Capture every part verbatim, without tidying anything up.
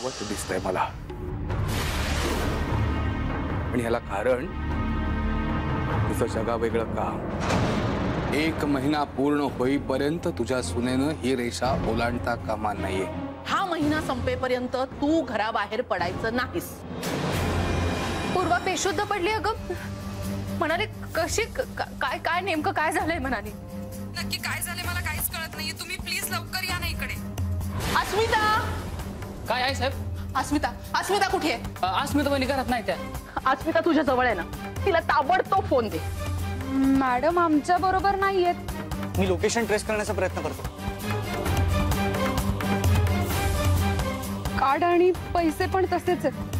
गावात दिसतंय मला। ह्याला कारण तुझं जगावेगळं काम। एक महिना पूर्ण होईपर्यंत तुझ्या सुनेनं ही रेषा ओलांडता कामा नाहीये। हा महिना संपेपर्यंत तू घराबाहेर पडायचं नाहीस। पूर्वा बेशुद्ध पडली अगं। म्हणाले कशी काय काय नेमकं काय झालंय म्हणाली। नक्की काय झाले मला काहीच कळत नाहीये। तुम्ही प्लीज लवकर या ना इकडे। अस्मिता काय आहे साहेब? अस्मिता अस्मिता कुठे आहे? अस्मिता वहिनी घरात नाही त्या। अस्मिता तुझ्या जवळ आहे ना, तिला ताबडतोब फोन दे। मॅडम आमच्या बरोबर नाहीयेत। मी लोकेशन ट्रेस करण्याचा प्रयत्न करतो। कार्ड आणि पैसे पण तसेच आहेत,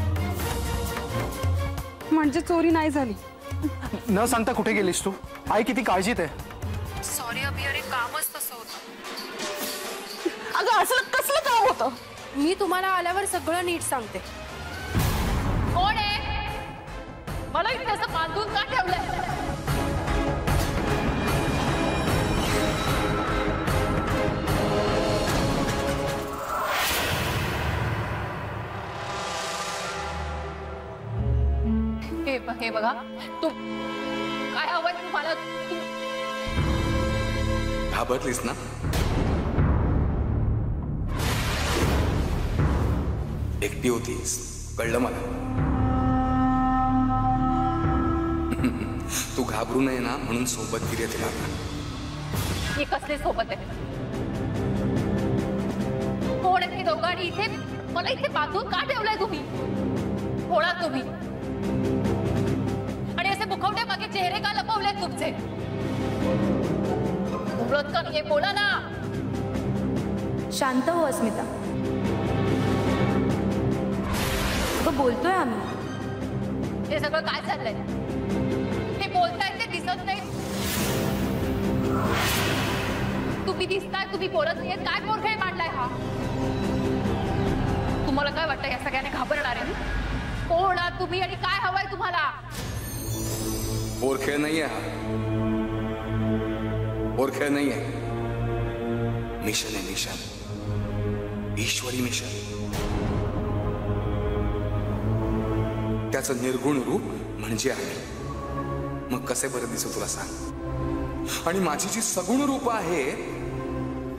म्हणजे चोरी नाही झाली। न सांगता कुठे गेलीस तू? आई किती काळजीत आहे। सॉरी अभी, अरे कामच तसं होतं। अगं असलं कसलं काम होतं? मी तुम्हाला आल्यावर सगळं नीट सांगते। कोण आहे? मला इथे असं बांधून का ठेवलंय? हे हे बघा तू काय हवंय तुम्हाला? घाबरलीस ना? एकटी होतीस कळलं मला। तू घाबरू नये ना म्हणून सोबत फिरत येते ना। ही कसले सोबत आहे? कोण आहे दोघांनी इथे? मला इथे बांधून का ठेवलंय तुम्ही? कोणा तुम्ही? आणि असे मुखवटे मागे चेहरे का लपवले तुमचे? बोलत का नाही? बोला ना। शांत हो अस्मिता, तो बोलतोय आम्ही। हे सगळं काय चाललंय? ते बोलताय ते दिसत नाही। तुम्ही दिसताय, तुम्ही बोलत नाहीये। काय मोरखेळ मांडलाय हा? तुम्हाला काय वाटतं या सगळ्याने घाबरणार आहे? कोण आहात तुम्ही आणि काय हवंय तुम्हाला? मोरखेळ नाहीये हा, मोरखेळ नाहीये। मिशन आहे मिशन, ईश्वरी मिशन। त्याचं निर्गुण रूप म्हणजे आहे। मग कसे बरं दिसू तुला सांग? आणि माझी जी सगुण रूप आहे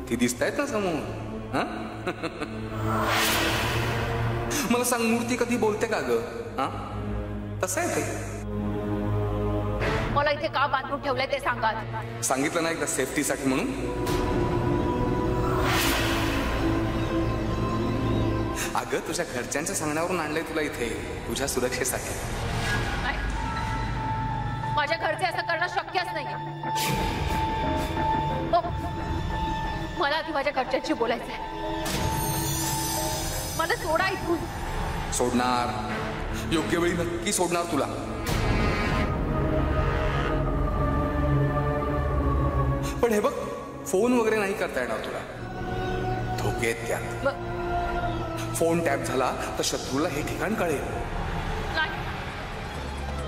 ती दिसतायत ना समोर? मला सांग, मूर्ती कधी बोलते का ग? तसं आहे ते। मला इथे का बांधून ठेवलंय ते सांगा। सांगितलं ना एकदा, सेफ्टीसाठी म्हणून। अगं तुझ्या घरच्यांच्या सांगण्यावरून आणलंय तुला इथे, तुझ्या सुरक्षेसाठी। माझ्या घरचे असं करणं शक्यच नाहीये। मला आधी माझ्या घरच्यांशी बोलायचंय। मला सोडा इथून। सोडणार, योग्य वेळी नक्की सोडणार तुला। पण हे बघ, फोन वगैरे नाही करता येणार तुला। धोक्यात त्यात। फोन टॅप झाला तर शत्रूला हे ठिकाण कळेल।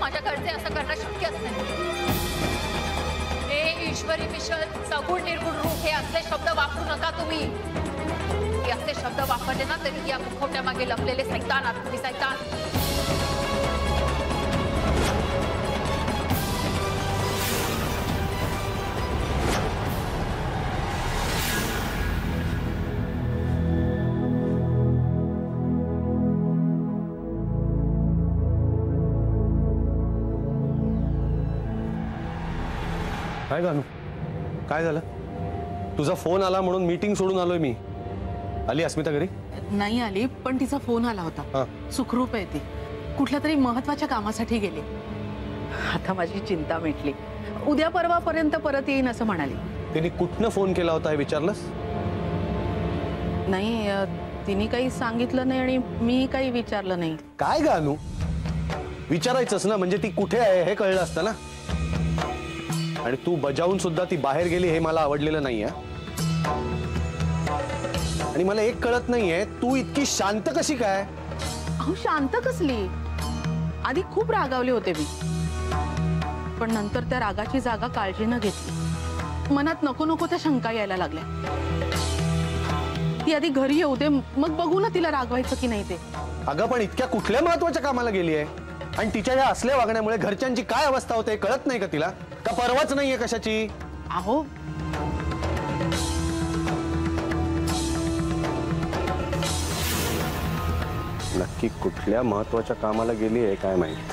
माझ्या घरचे असं करणं शक्यच नाही। हे ईश्वरी मिशन, सगुण निर्गुण रूप, हे असले शब्द वापरू नका तुम्ही। हे असले शब्द वापरले ना तरी या मुखवट्या मागे लपलेले सैतान आहात तुम्ही, सैतान। काय गाणू, काय झालं? तुझा फोन आला म्हणून मीटिंग सोडून आलोय मी। आली अस्मिता घरी? नाही आली, पण तिचा फोन आला होता। सुखरूप आहे ती, कुठल्या तरी महत्वाच्या कामासाठी गेली। आता माझी चिंता मिटली। उद्या परवापर्यंत परत येईन असं म्हणाली। तिने कुठनं फोन केला होता हे विचारलंस? नाही, तिने काही सांगितलं नाही आणि मी काही विचारलं नाही। काय गाणू, विचारायचंच ना, म्हणजे ती कुठे आहे हे कळलं असतं ना। आणि तू बजावून सुद्धा ती बाहेर गेली हे मला आवडलेलं नाहीये। आणि मला एक कळत नाहीये, तू इतकी शांत कशी काय? अहो शांत कसली, आधी खूप रागावले होते मी, पण नंतर त्या रागाची जागा काळजीनं घेतली। मनात नको नको त्या शंका यायला लागल्या। ती आधी घरी येऊ दे, मग बघू ना तिला रागवायचं की नाही ते। अगं पण इतक्या कुठल्या महत्त्वाच्या कामाला गेली आहे आणि तिच्या या असल्या वागण्यामुळे घरच्यांची काय अवस्था होते कळत नाही का तिला? का परवाच नाहीये कशाची? अहो नक्की कुठल्या महत्त्वाच्या कामाला गेली आहे काय माहित?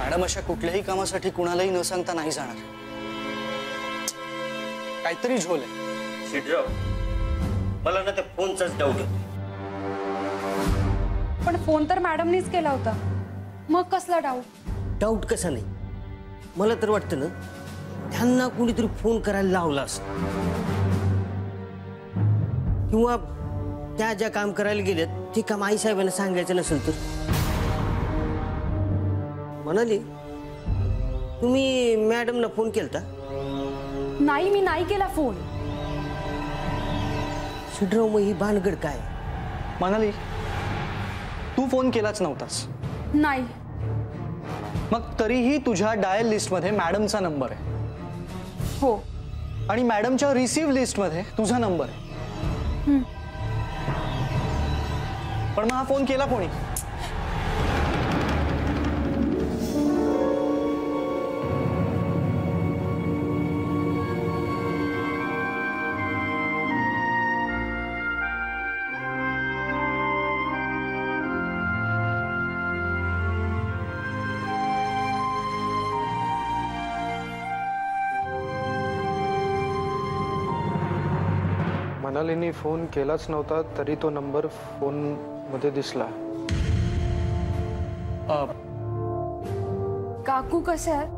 मॅडम अशा कुठल्याही कामासाठी कुणालाही न सांगता नाही जाणार, काहीतरी झोल आहे। सिद्धराव मला ना ते फोनचाच डाऊट होता। पण फोन तर मॅडमनीच केला होता, मग कसला डाऊट? डाऊट कसा नाही, मला तर वाटतं ना त्यांना कोणीतरी फोन करायला लावला असं, किंवा त्या ज्या काम करायला गेल्यात ते काम आई साहेबांना सांगायचं नसेल तर। मनाली तुम्ही मॅडमला फोन केलता? नाही मी नाही केला फोन। सिद्धराव मग ही भानगड काय? मनाली तू फोन केलाच नव्हतास? नाही। मग तरीही तुझ्या डायल लिस्ट मध्ये मॅडमचा नंबर आहे हो, आणि मॅडमच्या रिसीव्ह लिस्ट मध्ये तुझा नंबर आहे। पण मग हा फोन केला कोणी? मनालीने फोन केलाच नव्हता तरी तो नंबर फोन मध्ये दिसला। काकू कसे आहेत?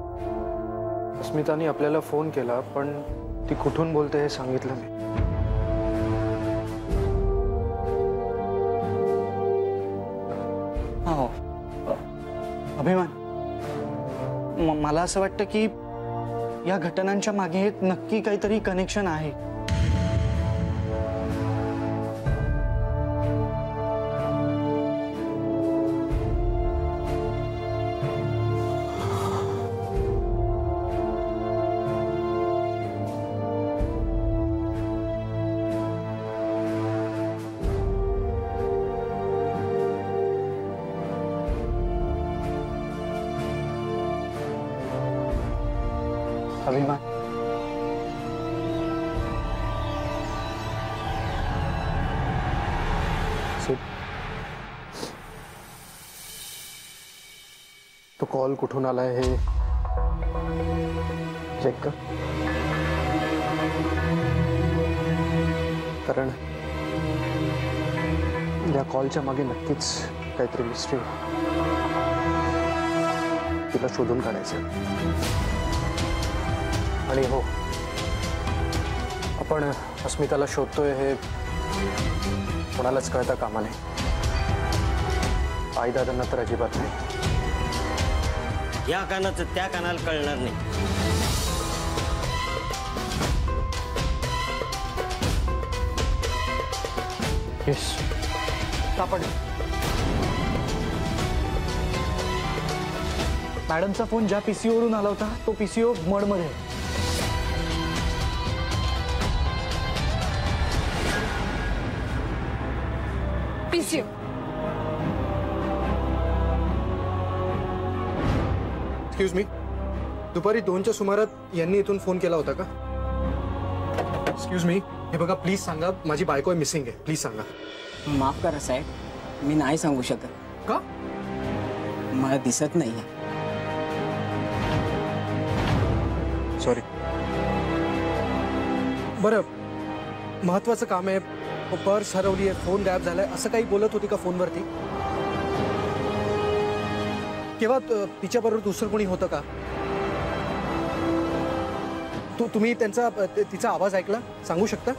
अस्मिताने आपल्याला फोन केला पण ती कुठून बोलते हे सांगितलं नाही। हो अभिमान, मला असं वाटतं की या घटनांच्या मागे नक्की काहीतरी कनेक्शन आहे। अभिमान तो कॉल कुठून आलाय हे चेक कर, कारण या कॉलच्या मागे नक्कीच काहीतरी मिस्ट्री आहे, तिला शोधून काढायचं। आणि हो आपण अस्मिताला शोधतोय हे कोणालाच कळता कामा नये, आई दादांना तर अजिबात नाही। या कानाचं त्या कानाला कळणार नाही। येस सापड। मॅडमचा फोन ज्या पीसीओवरून आला होता तो पीसीओ मडमध्ये। एक्सक्यूज मी, दुपारी दोनच्या सुमारात यांनी इथून फोन केला होता का? एक्सक्यूज मी, हे बघा प्लीज सांगा, माझी बायको मिसिंग आहे, प्लीज सांगा। माफ करा साहेब, मी नाही सांगू शकत। का? मला दिसत नाहीये। सॉरी। बरं महत्वाचं काम आहे, पर्स हरवली आहे, फोन गायब झालाय असं काही बोलत होती का फोनवरती? केव्हा तिच्याबरोबर दुसरं कोणी होतं का? तू तुम्ही त्यांचा तिचा आवाज ऐकला? सांगू शकता?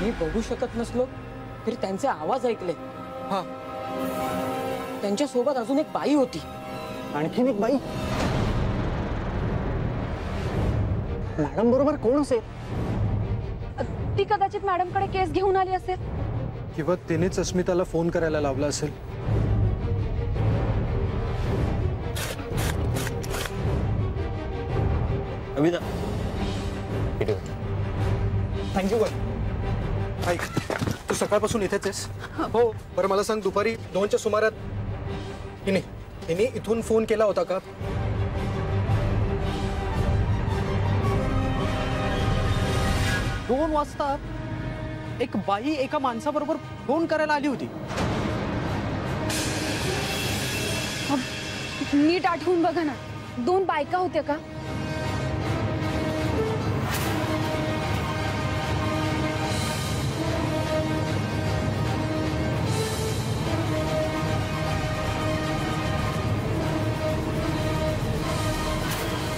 मी बघू शकत नसलो तरी त्यांचे आवाज ऐकले। हा त्यांच्या सोबत अजून एक बाई होती। आणखीन एक बाई? मॅडम बरोबर कोण असेल? ती कदाचित मैडम कडे केस घेऊन आली असेल किंवा तिनेच अस्मिताला फोन करायला लावला असेल। अभिदा थैंक यू भाई। तू सकाळपासून इथेच आहेस हो? पर मला सांग दुपारी दोनच्या सुमारात तिने तिने इथून फोन केला होता का? दोन वाजता एक बाई एका माणसाबरोबर फोन करायला आली होती। नीट आठवून बघा ना, दोन बायका होत्या का?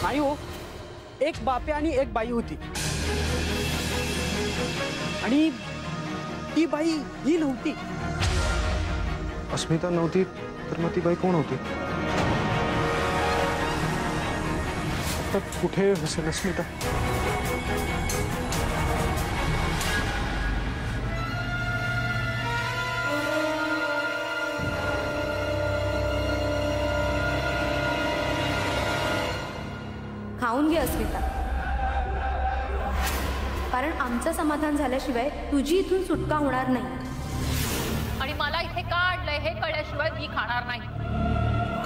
नाही हो, एक बापे आणि एक बाई होती आणि ती बाई ही नव्हती। अस्मिता नव्हती तर मग ती बाई कोण होती? आता कुठे असेल अस्मिता? खाऊन घे अस्मिता, कारण आमचं समाधान झाल्याशिवाय तुझी इथून सुटका होणार नाही। आणि मला इथे का आणलंय हे कळल्याशिवाय मी खाणार नाही।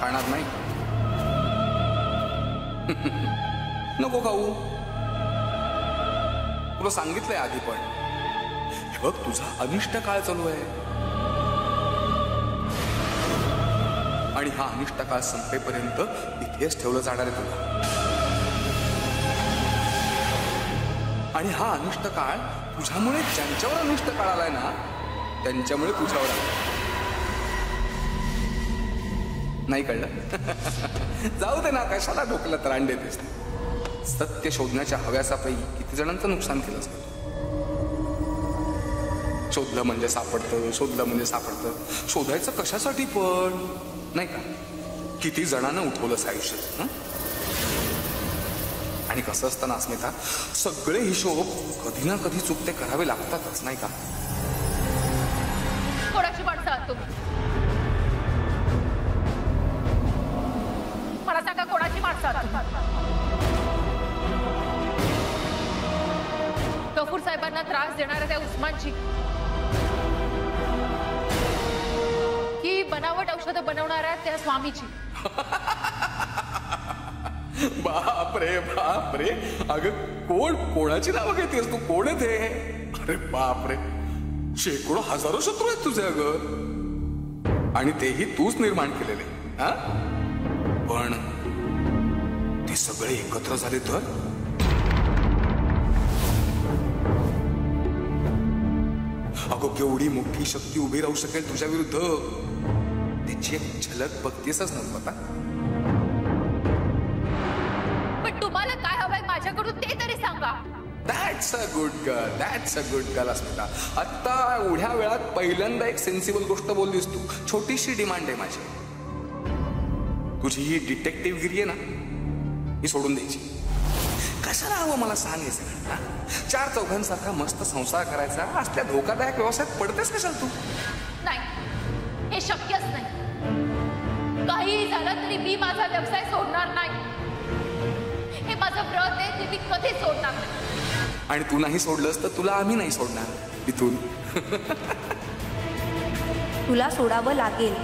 खाणार नाही? नको खाऊ, तुला सांगितलंय आधी पण। हे बघ तुझा अनिष्ट काळ चालू आहे आणि हा अनिष्ट काळ संपेपर्यंत इथेच ठेवलं जाणार आहे तुला। आणि हा अनिष्ट काळ तुझ्यामुळे, ज्यांच्यावर अनिष्ट काळ आलाय ना त्यांच्यामुळे तुझ्यावर नाही। कळलं? जाऊ दे ना, कशाला डोक्याला त्राण देतेस? सत्य शोधण्याच्या हव्यासापायी किती जणांचं नुकसान केलं असतं। शोधलं म्हणजे सापडतं, शोधलं म्हणजे सापडतं, शोधायचं कशासाठी पण, नाही का? किती जणांना उठवलंस आयुष्यात हं? आणि कसं असतं ना अस्मिता, सगळे हिशोब कधी ना कधी चुकते करावे लागतातच, नाही का? कोणाची माणसं आहात तुम्ही? मला सांगा कोणाची माणसं आहात? गफूर साहेबांना त्रास देणाऱ्या त्या उस्मानची की बनावट औषधं बनवणाऱ्या त्या स्वामीची? बाप रे बाप रे, अगं कोण कोणाची नावं घेतेस तू? कोण आहे ते? अरे बाप रे, शेकडो हजारो शत्रू आहेत तुझे अगं, आणि तेही तूच निर्माण केलेले हा? पण ते सगळे एकत्र झाले तर अगं केवढी मोठी शक्ती उभी राहू शकेल तुझ्या विरुद्ध? त्याची एक झलक बघतेसच नव्हता। That's a good girl. That's a good girl अस्मिता। आता उड्या वेळात पहिल्यांदा एक सेन्सिबल गोष्ट बोललीस तू। छोटीशी डिमांड आहे माझी, तुझी ही डिटेक्टिव्हगिरी आहे ना ही सोडून द्यायची। कशाला हवं मला सांग सगळं? चार चौघांसारखा मस्त संसार करायचा, असल्या धोकादायक व्यवसायात पडतेस कशाला तू? नाही, हे शक्यच नाही। काही झालं तरी मी माझा व्यवसाय सोडणार नाही, हे माझं व्रत आहे, ते मी कधीच सोडणार नाही। आणि तू नाही सोडलंस तर तुला आम्ही नाही सोडणार इथून। तुला सोडावं लागेल।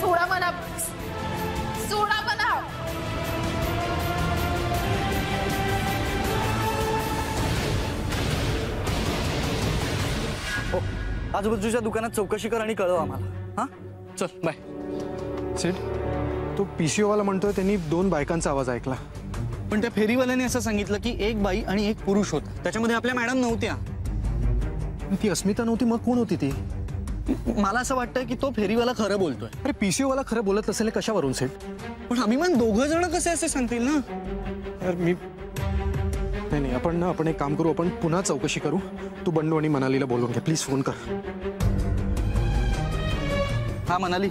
सोडा म्हणा, सोडा म्हणा। हो, आजूबाजूच्या दुकानात चौकशी कर आणि कळव आम्हाला हा। चल बाय। सीट तो पीसीओ वाला म्हणतोय त्यांनी दोन बायकांचा आवाज ऐकला, पण त्या फेरीवाल्याने असं सांगितलं की एक बाई आणि एक पुरुष होता, त्याच्यामध्ये आपल्या मॅडम नव्हत्या। ती अस्मिता नव्हती मग कोण होती ती? मला असं वाटतं की तो फेरीवाला खरं बोलतोय। अरे पीसीओ वाला खरं बोलत असेल कशावरून सेट? पण आम्ही मग दोघं जण कसे असे सांगतील ना यार? मी नाही नाही, आपण ना आपण एक काम करू, आपण पुन्हा चौकशी करू। तू बंडू आणि मनालीला बोलवून घे प्लीज, फोन कर। हा मनाली,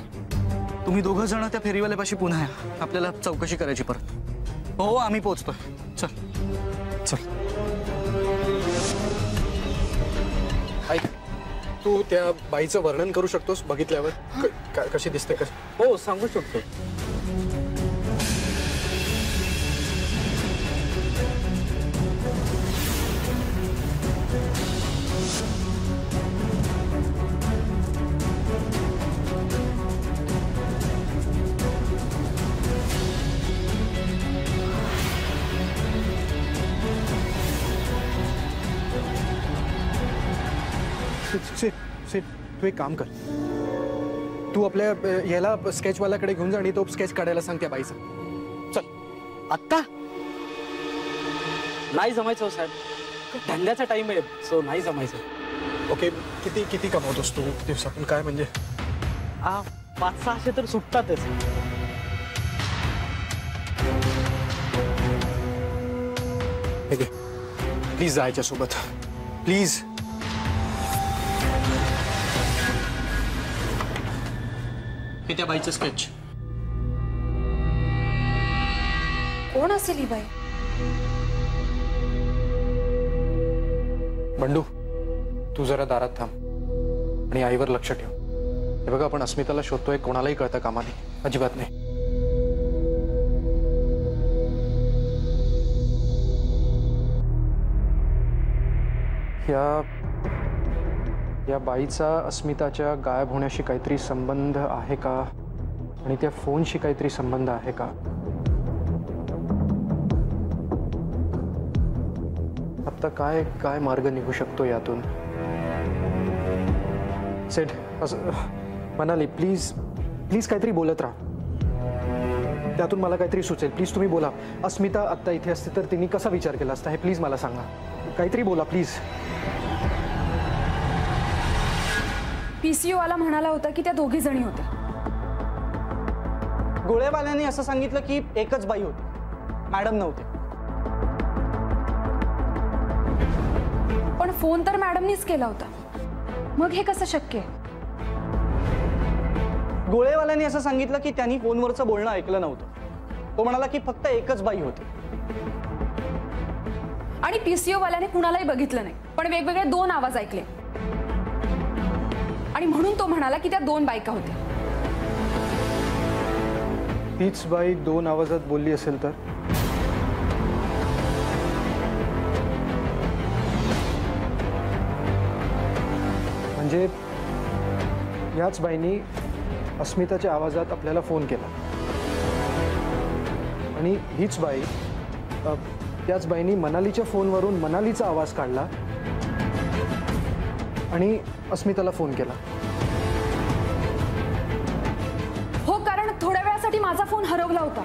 तुम्ही दोघं जण त्या फेरीवाल्यापाशी पुन्हा या, आपल्याला चौकशी करायची परत। हो आम्ही पोहोचतोय, चल चल। ऐक, तू त्या बाईचं वर्णन करू शकतोस बघितल्यावर कशी दिसते? कसं? हो सांगू शकतो। सिट सिट, तू एक काम कर, तू अपने याला स्केचवाल्याकडे घेऊन जा आणि तो स्केच काढायला सांग त्या बाईचा। चल। आता नाही जमायचं साहेब, धंद्याचा टाइम आहे, सो नाही जमायचं। ओके, किती किती कमवतोस तू दिवसातून? काय म्हणजे आ पाच सहाशे तर सुटतातच। ठीक आहे, प्लीज जायच्या सोबत, प्लीज। त्या बाईचं स्केच कोण असेल ही बाई? बंडू, तू जरा दारात थांब आणि आईवर लक्ष ठेव। हे बघा, आपण अस्मिताला शोधतोय, कोणालाही कळता कामा नये, अजिबात नाही। या या बाईचा अस्मिताच्या गायब होण्याशी काहीतरी संबंध आहे का, आणि त्या फोनशी काहीतरी संबंध आहे का? आता काय काय मार्ग निघू शकतो यातून? सेठ, असं म्हणाली, प्लीज प्लीज काहीतरी बोलत राहा, त्यातून मला काहीतरी सुचेल। प्लीज तुम्ही बोला, अस्मिता आत्ता इथे असते तर तिने कसा विचार केला असता, हे प्लीज मला सांगा। काहीतरी बोला प्लीज। पीसीओ वाला म्हणाला होता की त्या दोघी जणी होत्या। गोळेवाल्याने असं सांगितलं की एकच बाई होती, मॅडम नव्हते। पण फोन तर मॅडमनीच केला होता, मग हे कसं शक्य आहे? गोळेवाल्याने असं सांगितलं की त्यांनी फोनवरचं बोलणं ऐकलं नव्हतं। तो म्हणाला की फक्त एकच बाई होती, आणि पीसीओ वाल्याने कुणालाही बघितलं नाही, पण वेगवेगळे दोन आवाज ऐकले, आणि म्हणून तो म्हणाला की त्या दोन बायका होत्या। तीच बाई दोन आवाजात बोलली असेल तर? म्हणजे याच बाईंनी अस्मिताच्या आवाजात आपल्याला फोन केला, आणि हीच बाई त्याच बाईंनी मनालीच्या फोनवरून मनालीचा आवाज काढला आणि अस्मिताला फोन केला। हो, कारण थोड्या वेळासाठी माझा फोन हरवला होता,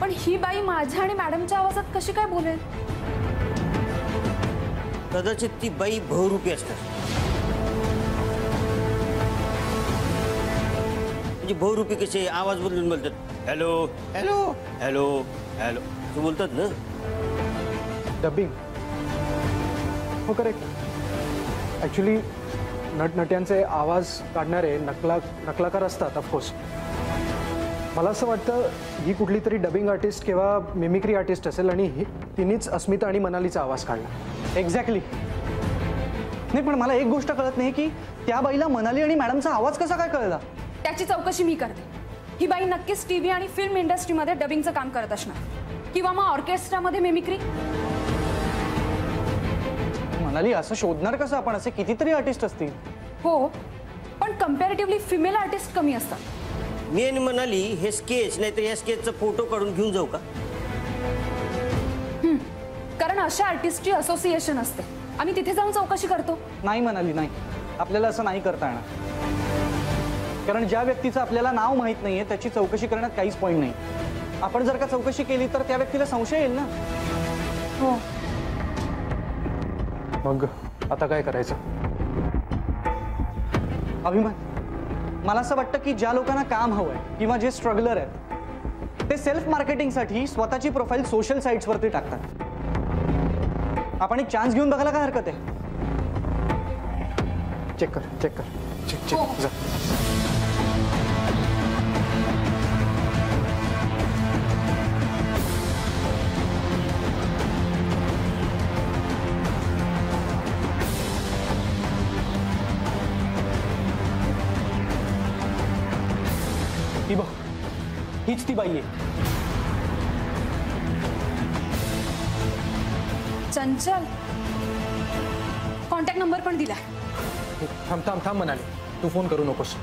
पण ही बाई माझ्या आणि मॅडमच्या आवाजात कशी काय बोलेल? कदाचित ती बाई बहुरूपी असतात, म्हणजे बहुरूपी कसे आवाज बदलून बोलतात, हॅलो हॅलो हॅलो हॅलो तू बोलतात ना, डबिंग। हो करेक्ट। ॲक्च्युली नटनट्यांचे आवाज काढणारे नकला नकलाकार असतात ऑफकोर्स। मला असं वाटतं ही कुठली तरी डबिंग आर्टिस्ट किंवा मिमिक्री आर्टिस्ट असेल, आणि तिनेच अस्मिता आणि मनालीचा आवाज काढला। एक्झॅक्टली। नाही, पण मला एक गोष्ट कळत नाही की त्या बाईला मनाली आणि मॅडमचा आवाज कसा काय कळला? त्याची चौकशी मी करते। ही बाई नक्कीच टी व्ही आणि फिल्म इंडस्ट्रीमध्ये डबिंगचं काम करत असणार, किंवा मग ऑर्केस्ट्रामध्ये मिमिक्री। मनाली असं शोधणार कसं आपण? असे कितीतरी आर्टिस्ट असतील। हो, पण कंपॅरेटिव्हली फिमेल आर्टिस्ट कमी असतात। मी आणि मनाली हे स्केच नाहीतर या स्केचचा फोटो काढून घेऊन जाऊ का? हं, कारण अशा आर्टिस्टची असोसिएशन असते, आम्ही तिथे जाऊन चौकशी करतो। नाही मनाली, नाही, आपल्याला असं नाही करता येणार, कारण ज्या व्यक्तीचं आपल्याला नाव माहीत नाहीये त्याची चौकशी करण्यात काहीच पॉईंट नाही। आपण जर का चौकशी केली तर त्या व्यक्तीला संशय येईल ना। हो, मग आता काय करायचं? अभिमान, मला असं वाटतं की ज्या लोकांना काम हवंय किंवा जे स्ट्रगलर आहेत ते सेल्फ मार्केटिंगसाठी स्वतःची प्रोफाईल सोशल साईट्सवरती टाकतात। आपण एक चान्स घेऊन बघायला काय हरकत आहे? चेक कर, चेक कर, चेक चेक जा। खींचती भाई ये। चंचल कॉन्टॅक्ट नंबर पण दिला। थांब थांब थांब म्हणाले, तू फोन करू नकोस,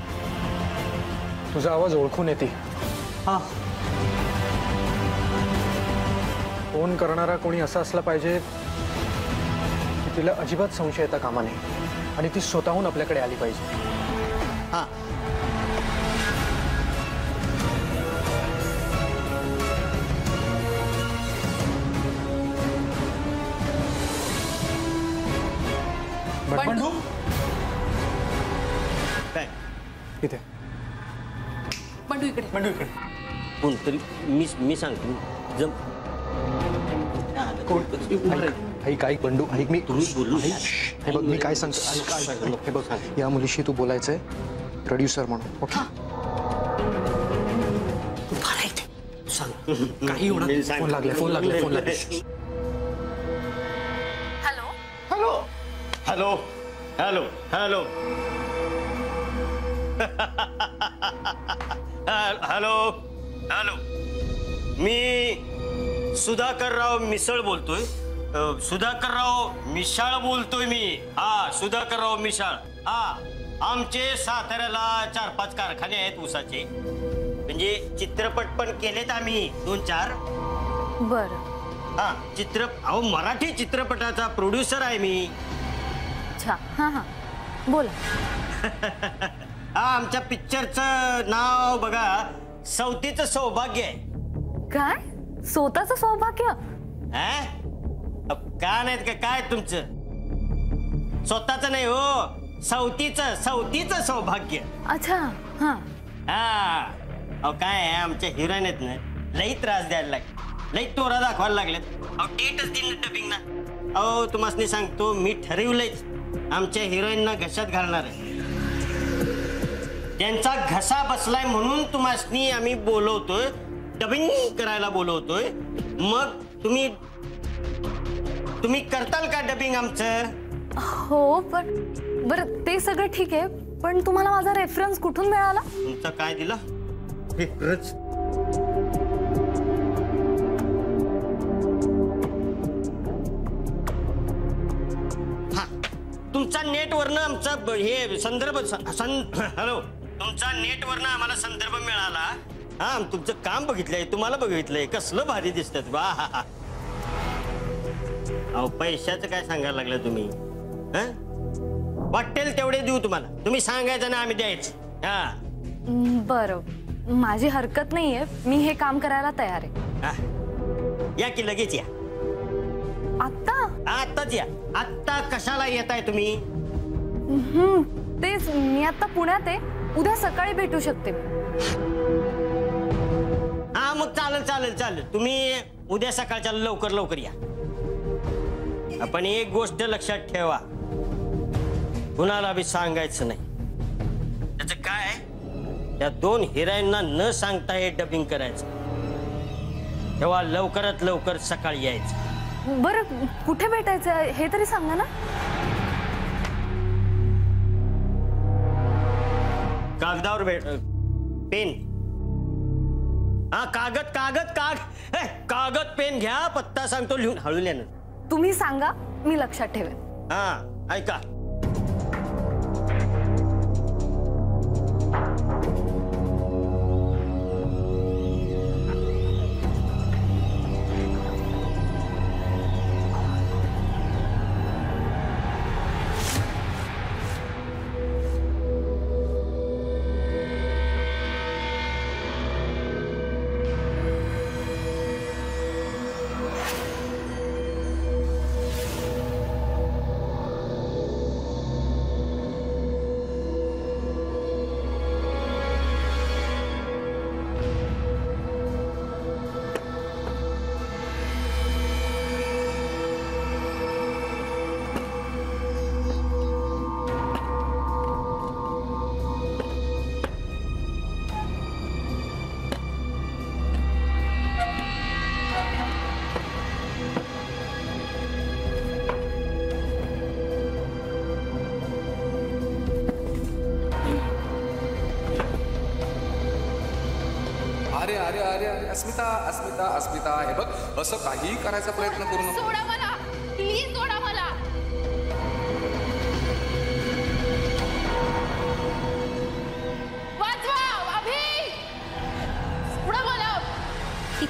तुझा आवाज ओळखून येते। हाँ, फोन करणारा कोणी असा असला पाहिजे की तिला अजिबात संशय येता कामा नये आणि ती स्वतःहून आपल्याकडे आली पाहिजे। हाँ, बंडू इकडे, बंडू इकडे कोण तरी, मी मी सांगतो जम कोण तरी उभा आहे। काय बंडू ऐक, मी तुम्हीच बोलू। हे बघ मी काय सांगतो, काय सांगतो हे बघ, या मुलीशी तू बोलायचंय प्रोड्युसर म्हणून, ओके? उभा राहायचं सांग, काही होणार। फोन लागला, फोन लागला, फोन लागला। Hello hello hello hello hello hello hello, मी सुधाकरराव मिसळ बोलतोय। सुधाकरराव मिसाळ बोलतोय मी। हा, सुधाकरराव मिसाळ। हा, आमचे साताऱ्याला चार पाच कारखाने आहेत ऊसाचे, म्हणजे चित्रपट पण केलेत आम्ही दोन चार। बर हा, चित्र अहो मराठी चित्रपटाचा प्रोड्युसर आहे मी। अच्छा, हां हां बोला। हा, आमच्या पिक्चरचं नाव बघा, सवतीचं सौभाग्य आहे। काय स्वतःचं सौभाग्य? का नाहीत काय तुमचं? स्वतःच नाही हो, सवतीचं सवतीचं सौभाग्य। अच्छा हा हा, काय आमच्या हिरोईन आहेत ना, लई त्रास द्यायला लागले, लई तोरा दाखवायला लागलेत। डेटच दिन डबिंग ना। अहो तुम्हाला सांगतो, मी ठरवलंयच आमच्या हिरोईनना घशात घालणार आहे। त्यांचा घसा बसलाय म्हणून तुम्हासनी आम्ही बोलवतोय, डबिंग करायला बोलवतोय। मग तुम्ही तुम्ही करताल का डबिंग आमचं? हो पण बरं, ते सगळं ठीक आहे, पण तुम्हाला माझा रेफरन्स कुठून मिळाला? तुमचा काय दिला रेफरन्स? हा, तुमचा नेटवरनं आमचा हे संदर्भ हॅलो तुमचा नेटवरनं आम्हाला संदर्भ मिळाला। हा, तुमचं काम बघितलंय, तुम्हाला बघितलंय, कसलं भारी दिसतात वा। अहो पैशाचं काय सांगायला लागला तुम्ही? वाटेल तेवढे देऊ तुम्हाला, तुम्ही सांगायचं ना आम्ही द्यायचं। हा बरं, माझी हरकत नाहीये, मी हे काम करायला तयार आहे। या की लगेच या, आत्ता आत्ताच या। आत्ता कशाला येताय तुम्ही? तेच मी आता पुण्यात आहे, उद्या सकाळी भेटू शकते। हा मग चालेल चालेल चालेल, तुम्ही उद्या सकाळच्या लवकर लवकर या। आपण एक गोष्ट लक्षात ठेवा, कुणाला बी सांगायचं नाही। त्याचं काय, त्या दोन हिरोईनना न सांगता हे डबिंग करायचं। तेव्हा लवकरात लवकर सकाळी यायचं। बरं कुठे भेटायचं हे तरी सांगा ना। कागदावर भेट, पेन। हा कागद कागद काग कागद पेन घ्या, पत्ता सांगतो लिहून। हळूल्यानं तुम्ही सांगा, मी लक्षात ठेवेन। हा ऐका, अरे अस्मिता अस्मिता अस्मिता हे बघ असं काही करायचा प्रयत्न करू नको. सोडा मला प्लीज सोडा मला.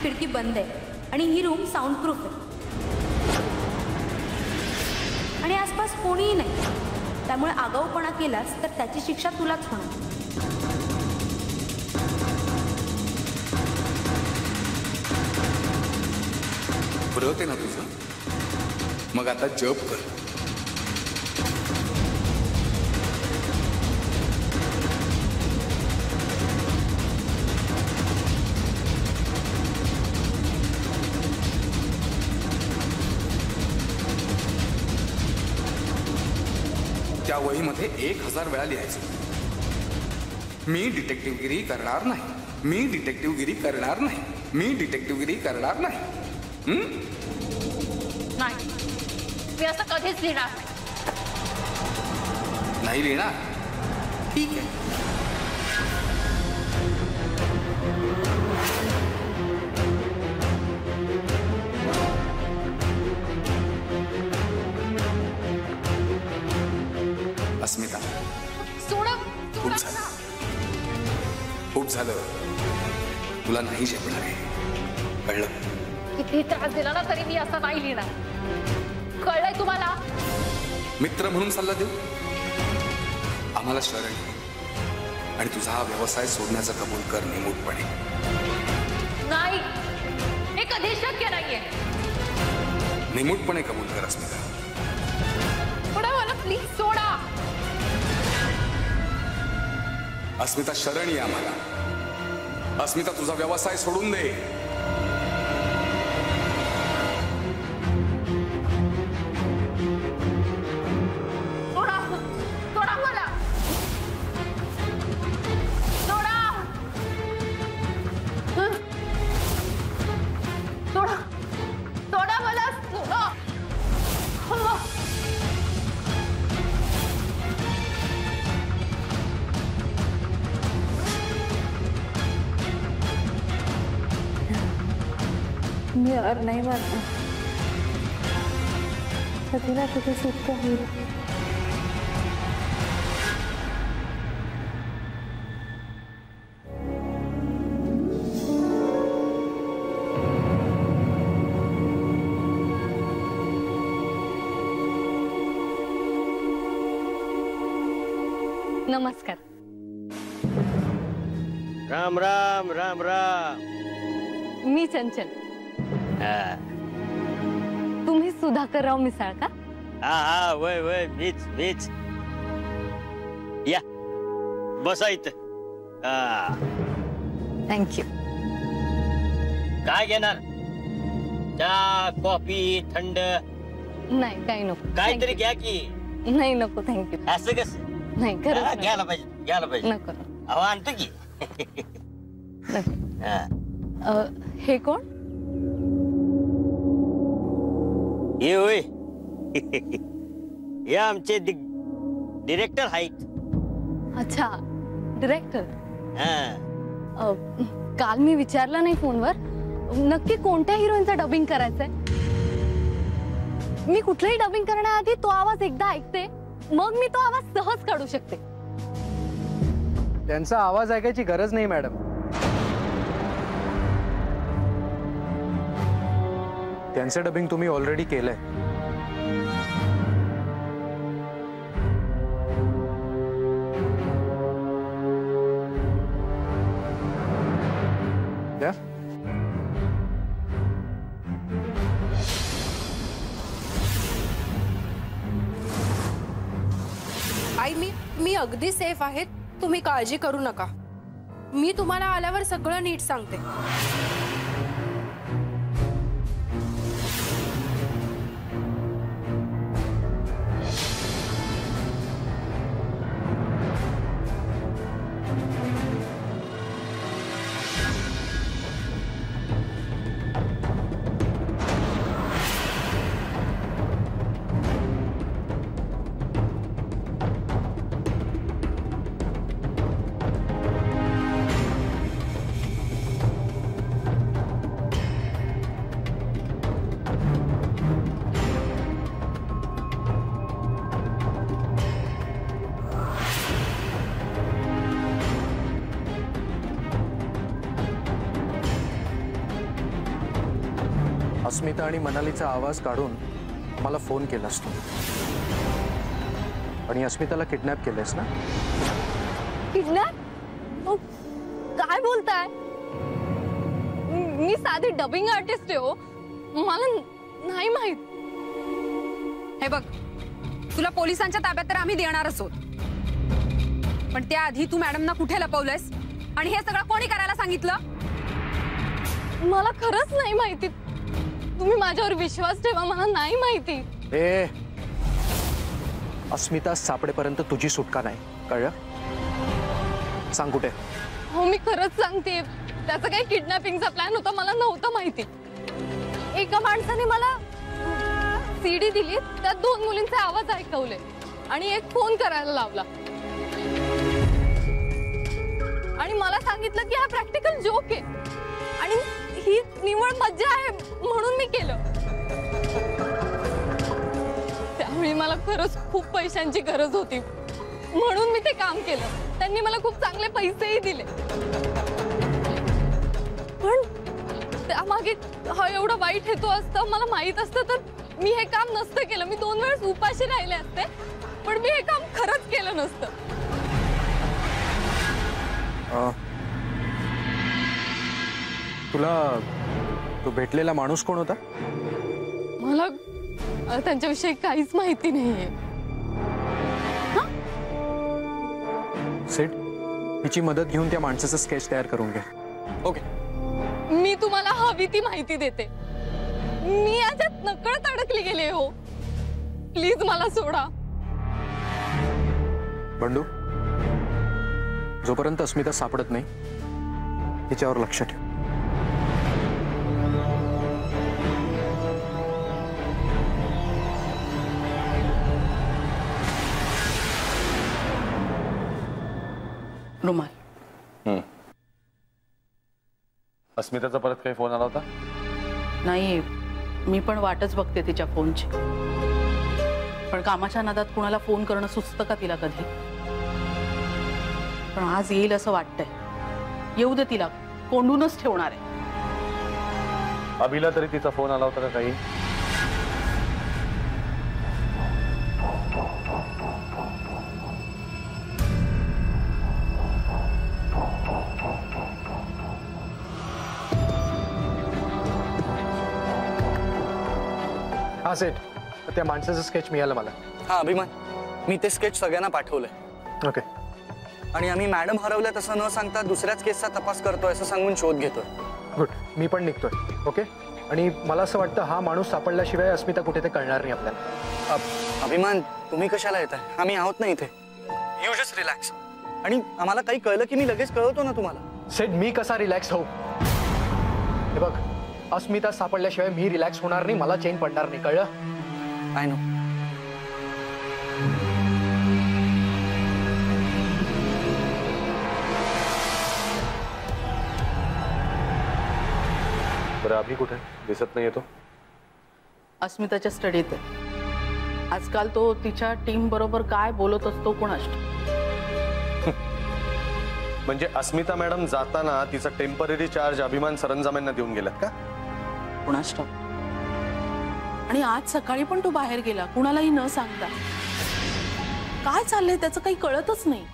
खिड़की बंद है, ही रूम साउंड प्रूफ है, आसपास कोणी नहीं, त्यामुळे आगाऊपणा केलास तर त्याची शिक्षा तुलाच होणार. व्रत आहे ना तुझं, मग आता जप कर. त्या वहीमध्ये एक हजार वेळा लिहायचं मी डिटेक्टिव्हगिरी करणार नाही, मी डिटेक्टिव्हगिरी करणार नाही, मी डिटेक्टिव्हगिरी करणार नाही. हम्म नाही मी असं कधीच लिहिणार नाही. नाही लिहिणार, ठीक आहे. अस्मिता खूप झालं, तुला नाही झेपणार आहे, कळलं? किती त्रास दिला ना तरी मी असं नाही लिहिणार, कळलंय तुम्हाला? मित्र म्हणून सल्ला देऊ, आम्हाला शरण घे आणि तुझा हा व्यवसाय सोडण्याचा कबूल कर निमूटपणे. नाही हे कधीच शक्य नाहीये. निमूटपणे कबूल कर अस्मिता. Please soda. अस्मिता शरण ये आम्हाला. अस्मिता तुझा व्यवसाय सोडून दे. सोडा सोडा मला. सोडा सोडा सोडा मला. सोडा मैं और नहीं मारता. कभी ना कभी सीखता ही. नमस्कार. राम राम राम राम. मी चंचल. तुम्ही सुधाकर राव मिसाळ का? हा हा वय वय मीच मीच. या बसा इथे. थँक्यू. काय घेणार? चहा कॉफी थंड? नाही काही नको. काहीतरी घ्या की. नाही नको थँक्यू. असं कस? नाही खरंच घ्यायला पाहिजे घ्यायला पाहिजे. नको अहो आणतो की. हे कोण? ये होय हे आमचे डिरेक्टर आहेत. अच्छा डिरेक्टर. हां काल मी विचारला नाही फोनवर नक्की कोणत्या हिरोईनचं डबिंग करायचंय. मी कुठलंही डबिंग करण्याआधी तो आवाज एकदा ऐकते, मग मी तो आवाज सहज काढू शकते. त्यांचा आवाज ऐकायची गरज नाही मॅडम. त्यांचं डबिंग तुम्ही ऑलरेडी केलंय. आई मी मी अगदी सेफ आहे, तुम्ही काळजी करू नका. मी तुम्हाला आल्यावर सगळं नीट सांगते. अस्मिता आणि मनालीचा आवाज काढून मला फोन केलास तू आणि अस्मिताला किडनॅप केलेस ना? किडनॅप? ओ काय बोलताय? मी साधी डबिंग आर्टिस्ट आहे हो, मला नाही माहित। हे बघ, तुला पोलिसांच्या ताब्यात तर आम्ही देणारच आहोत, पण त्याआधी तू मॅडमना कुठे लपवलंस आणि हे सगळं कोणी करायला सांगितलं? मला खरच नाही माहिती, तुम्ही माझ्यावर विश्वास ठेवा, मला नाही माहिती। ए अस्मिता सापडेपर्यंत तुझी सुटका नाही, कळलं? सांग कुठे? हो मी खरच सांगते, त्याचा काही किडनॅपिंगचा प्लॅन होता, मला नव्हतं माहिती। एका माणसाने मला सीडी दिली, त्यात दोन मुलींचे आवाज ऐकवले आणि एक फोन करायला लावला आणि मला सांगितलं की हा प्रॅक्टिकल जोक आहे आणि ही निवळ मज्जा आहे म्हणून मी केलं। त्यामुळे मला खरंच खूप पैशांची गरज होती म्हणून मी ते काम केलं, त्यांनी मला खूप चांगले पैसेही दिले, पण त्यामागे हा एवढा वाईट हेतू असतं। मला माहित असतं तर मी हे काम नसतं केलं, मी दोन वेळेस उपाशी राहिले असते, पण मी हे काम खरंच केलं नसतं। तुला तो भेटलेला माणूस कोण होता? मला त्यांच्याविषयी काहीच माहिती नाहीये। सेट, तिची मदत घेऊन त्या माणसाचं स्केच तयार करून घे। ओके, मी तुम्हाला हवी ती माहिती देते। मी याच्यात नकळत अडकली गेले हो, प्लीज मला सोडा। बंडू, जोपर्यंत अस्मिता सापडत नाही तिच्यावर लक्ष ठेव। रुमाल, अस्मिताचा परत काही फोन आला होता? नाही, मी पण वाटच बघते तिच्या फोनची, पण कामाच्या नादात कुणाला फोन करणं सुचतं का तिला कधी? पण आज येईल असं वाटतंय, येऊ दे, तिला कोंडूनच ठेवणार आहे। अभिला तरी तिचा फोन आला होता का काही? हाँ सेठ, त्या माणसाचं स्केच मिळालं मला। हाँ अभिमान, मी ते स्केच सगळ्यांना पाठवलंय। ओके, आणि आम्ही मॅडम हरवल्या तसं न सांगता दुसऱ्याच केसचा तपास करतोय असं सांगून शोध घेतोय। गुड, मी पण निघतोय। ओके, आणि मला असं वाटतं हा माणूस सापडल्याशिवाय अस्मिता कुठे ते कळणार नाही आपल्याला। अभिमान, तुम्ही कशाला येताय? आम्ही आहोत ना इथे, यू जस्ट रिलॅक्स। आणि आम्हाला काही कळलं की मी लगेच कळवतो ना तुम्हाला। सेठ, मी कसा रिलॅक्स होऊ? हे बघ, अस्मिता सापडल्याशिवाय मी रिलॅक्स होणार नाही, मला चेन पडणार नाही, कळलं? I know. बरं, अभि कुठे? दिसत नाही येतो। अस्मिताच्या स्टडीत आहे आजकाल, तो तिच्या टीम बरोबर काय बोलत असतो कोणास? म्हणजे अस्मिता मॅडम जाताना तिचा टेम्पररी चार्ज अभिमान सरंजामेंना देऊन गेलात का? कुणास ठाऊक? आणि आज सकाळी पण तो बाहेर गेला कुणालाही न सांगता, काय चाललंय त्याचं काही कळतच नाही।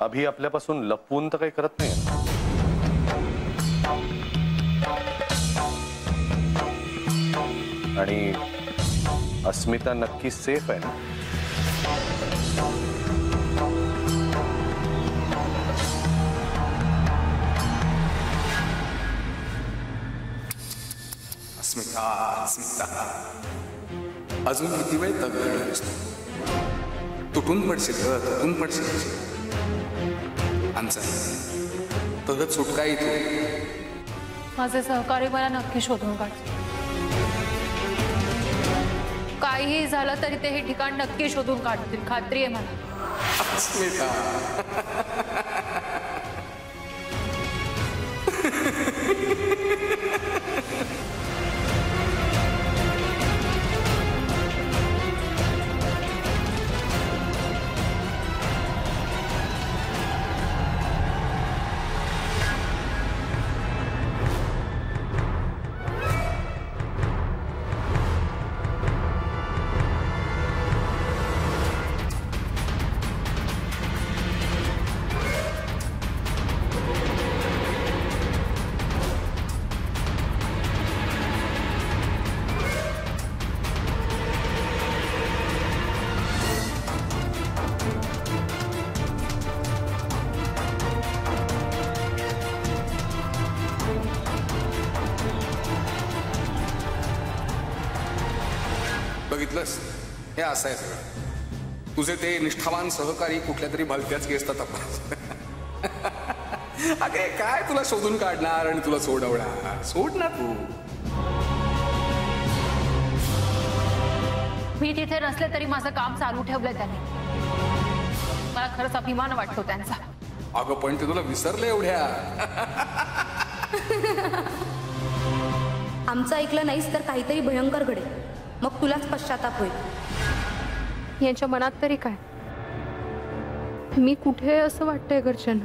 अभि आपल्यापासून लपवून तर काही करत नाही। आणि अस्मिता नक्की सेफ आहे ना? अस्मिता, अस्मिता अजून किती वेळ तगडणार आहेस? तुटून पडशील, तुटून पडशील। आमचा तरच सुटका येतो। माझे सहकारी मला नक्की शोधून काढतील, काहीही झालं तरी ते हे ठिकाण नक्की शोधून काढतील, खात्री आहे मला। अस्मिता हे असं आहे सगळं. तुझे ते निष्ठावान सहकारी कुठल्या तरी भलत्याच केसचा तपास. अगे काय तुला शोधून काढणार आणि तुला सोडवणार. सोड ना तू. मी तिथे नसले तरी माझं काम चालू ठेवलं त्यांनी. मला खरंच अभिमान वाटतो त्यांचा. अगं पण ते तुला विसरले एवढ्या. आमचं ऐकलं नाहीस तर काहीतरी भयंकर घडेल. मग तुलाच पश्चाताप होईल. यांच्या मनात तरी काय मी कुठे असं वाटतंय घरच्यांना.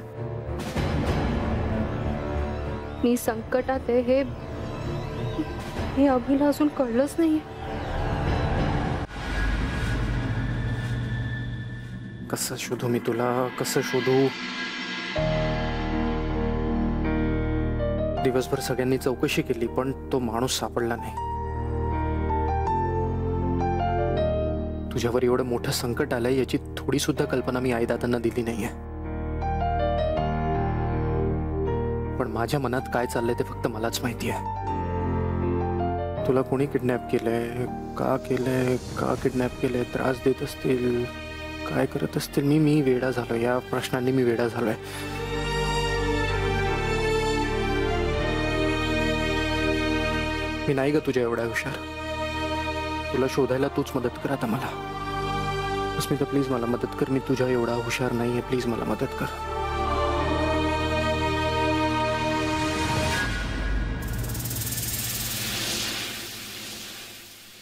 मी संकटात आहे हे हे अभिला अजून कळलंच नाही. कसं शोधू मी तुला कसं शोधू. दिवसभर सगळ्यांनी चौकशी केली पण तो माणूस सापडला नाही. तुझ्यावर एवढं मोठं संकट आलंय याची थोडी सुद्धा कल्पना मी आईदादांना दिली नाहीये. पण माझ्या मनात काय चाललंय ते फक्त मलाच माहिती आहे. तुला कोणी किडनॅप केलंय का केलंय का किडनॅप केलंय त्रास देत असतील काय करत असतील. मी मी वेडा झालो या प्रश्नांनी. मी वेडा झालोय. मी नाही ग तुझ्या एवढा हुशार. तुला शोधायला तूच मदत कर आता मला. अस्मिता प्लीज मला मदत कर. मी तुझ्या एवढा हुशार नाहीये. प्लीज मला मदत कर.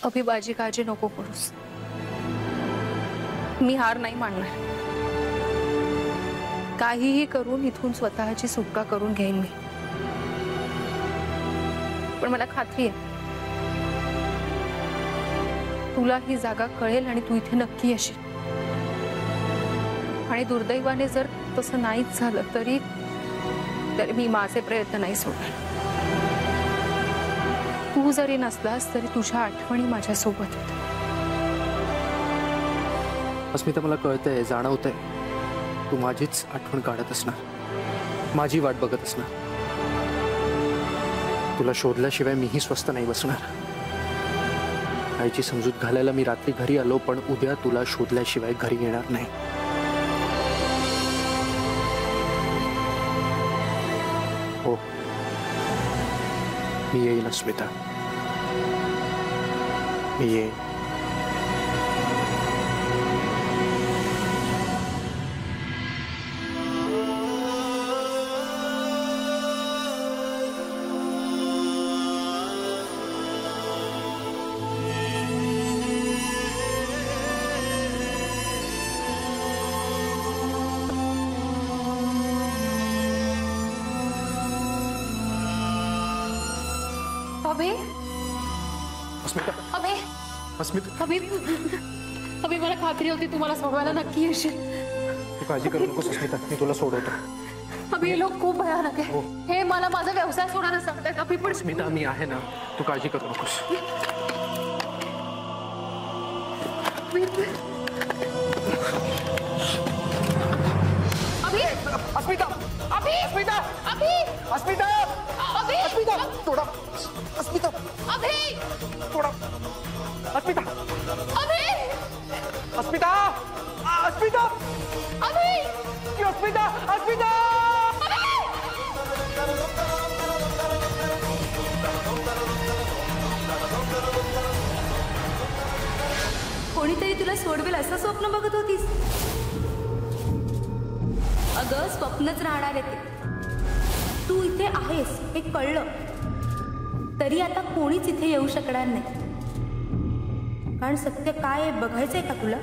अभी बाजी काळजी नको करूस. मी हार नाही मानणार. काहीही करून इथून स्वतःची सुटका करून घेईन मी. पण मला खात्री आहे तुला ही जागा कळेल आणि तू इथे नक्की येशील. आणि दुर्दैवाने जर तसं नाहीच झालं तरी तरी मी माझे प्रयत्न नाही सोडणार. तू जरी नसलास तरी तुझ्या आठवणी माझ्या सोबत होत्या. अस्मिता मला कळतंय जाणवतंय तू माझीच आठवण काढत असणार. माझी वाट बघत असणार. तुला शोधल्याशिवाय मीही स्वस्थ नाही बसणार. आईची समजूत घालायला मी रात्री घरी आलो पण उद्या तुला शोधल्याशिवाय घरी येणार नाही. हो मी येईल अस्मिता. मी येईल. अभी अभी मला खात्री होती तुम्हाला सोडवायला नक्की येशील. तू काळजी करू नकोस अस्मिता. मी तुला सोडवतो. अभी लोक खूप भयानक आहे. हे मला माझा व्यवसाय सोडायला सांगतात. अभी पण अस्मिता मी आहे ना. तू काळजी करू नकोस. अभी अस्मिता अभी अस्मिता अभी अस्मिता अभी अस्मिता थोडा अस्मिता अभी थोडा अस्मिता अभी अस्मिता अस्मिता अभी क्यों अस्मिता अस्मिता कोणीतरी तुला सोडवेल असं स्वप्न बघत होतीस. अगं स्वप्नच राहणार आहे ते. तू इथे आहेस हे कळलं तरी आता कोणीच इथे येऊ शकणार नाही. कारण सत्य काय बघायचंय का तुला.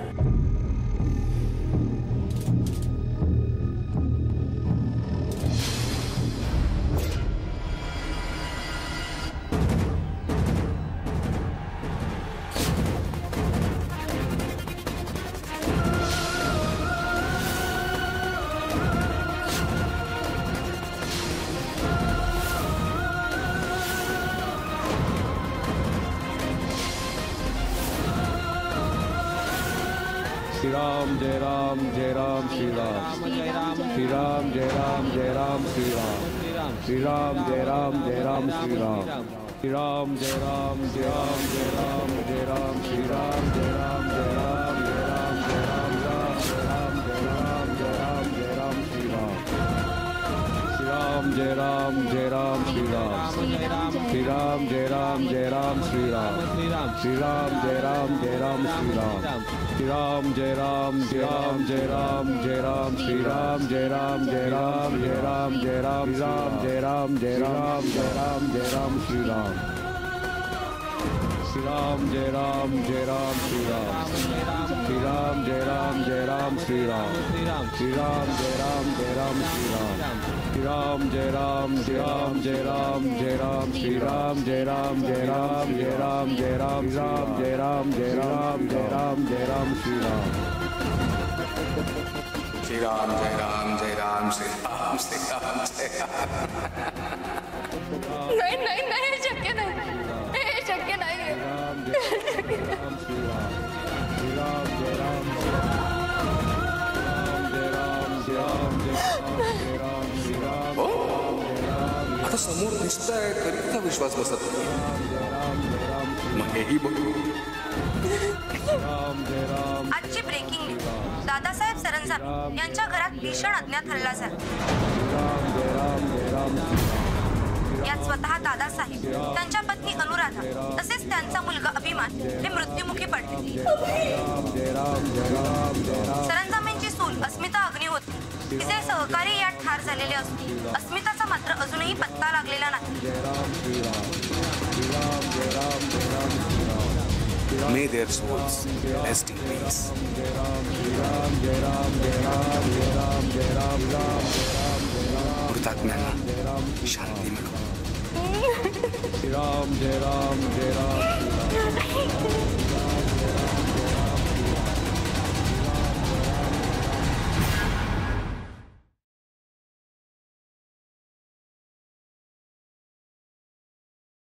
श्री राम जय राम जय राम श्री राम जय राम जय राम श्री राम श्री राम जय राम जय राम श्री राम श्री राम जय राम जय राम जय राम जय राम श्री राम जय राम जय राम जय राम जय राम जय राम जय राम श्री राम श्री राम जय राम जय राम श्री राम श्री राम जय राम जय राम श्री राम श्री राम जय राम जय राम जय राम जय राम श्री राम जय राम जय राम जय राम जय राम राम जय राम जय राम जय राम जय राम श्री राम श्री राम जय राम जय राम श्री राम श्री राम जय राम जय राम श्री राम श्री राम जय राम जय राम श्री राम श्री राम जय राम जय राम जय राम जय राम श्री राम जय राम जय राम जय राम जय राम राम जय राम जय राम जय राम जय राम श्री राम श्री राम जय राम जय राम श्री राम श्री राम जय राम नहीं नहीं नहीं शक्य नहीं ये शक्य नहीं है श्री राम श्री राम जय राम जय राम जय राम जय राम आता समोर दिसत आहे तरी का विश्वास बसत मग हेही बघू आजची ब्रेकिंग दादासाहेब सरंजाम यांच्या घरात भीषण अज्ञात हल्ला झाला. यात स्वतः दादासाहेब त्यांच्या पत्नी अनुराधा तसेच त्यांचा मुलगा अभिमान हे मृत्युमुखी पडले. सरंजाम यांची सून अस्मिता अग्नि होती. तिचे सहकारी यात ठार झालेले असतील. अस्मिताचा मात्र अजूनही पत्ता लागलेला नाही. शांती मिळो. श्रीराम जय राम जय राम